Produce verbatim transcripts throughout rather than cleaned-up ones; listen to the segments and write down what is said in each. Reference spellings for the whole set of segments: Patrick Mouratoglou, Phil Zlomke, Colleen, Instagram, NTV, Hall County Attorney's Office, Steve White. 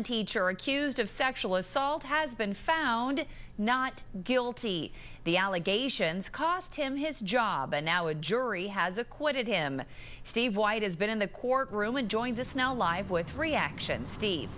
Allen teacher accused of sexual assault has been found not guilty. The allegations cost him his job, and now a jury has acquitted him. Steve White has been in the courtroom and joins us now live with reaction. Steve.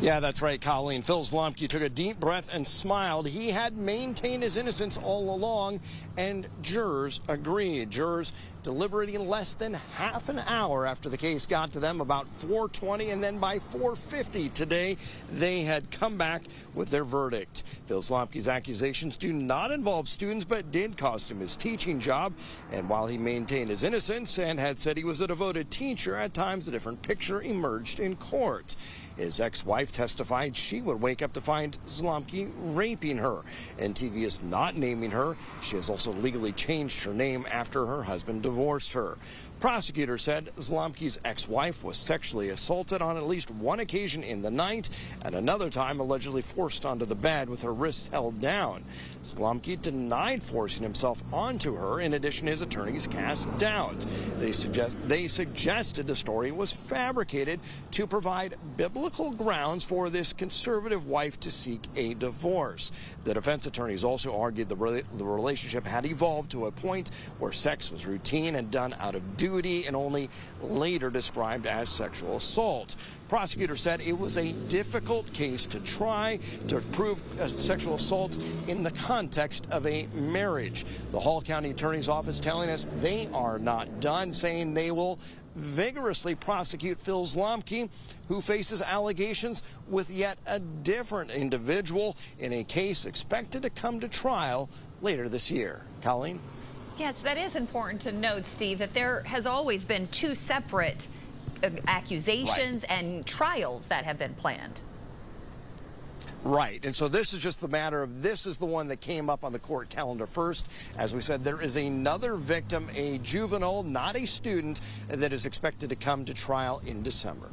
Yeah, that's right, Colleen. Phil Zlomke took a deep breath and smiled. He had maintained his innocence all along, and jurors agreed. Jurors deliberating less than half an hour after the case got to them, about four twenty, and then by four fifty today, they had come back with their verdict. Phil Zlomke's accusations do not involve students, but did cost him his teaching job. And while he maintained his innocence and had said he was a devoted teacher, at times a different picture emerged in court. His ex-wife testified she would wake up to find Zlomke raping her. N T V is not naming her. She has also legally changed her name after her husband divorced her. Prosecutor said Zlomke's ex-wife was sexually assaulted on at least one occasion in the night and another time allegedly forced onto the bed with her wrists held down. Zlomke denied forcing himself onto her. In addition, his attorneys cast doubt. They, suggest, they suggested the story was fabricated to provide biblical grounds for this conservative wife to seek a divorce. The defense attorneys also argued the, re, the relationship had evolved to a point where sex was routine and done out of duty. duty and only later described as sexual assault. Prosecutor said it was a difficult case to try to prove sexual assault in the context of a marriage. The Hall County Attorney's Office telling us they are not done, saying they will vigorously prosecute Phil Zlomke, who faces allegations with yet a different individual in a case expected to come to trial later this year. Colleen? Yes, that is important to note, Steve, that there has always been two separate uh, accusations right. and trials that have been planned. Right, and so this is just the matter of this is the one that came up on the court calendar first. As we said, there is another victim, a juvenile, not a student, that is expected to come to trial in December.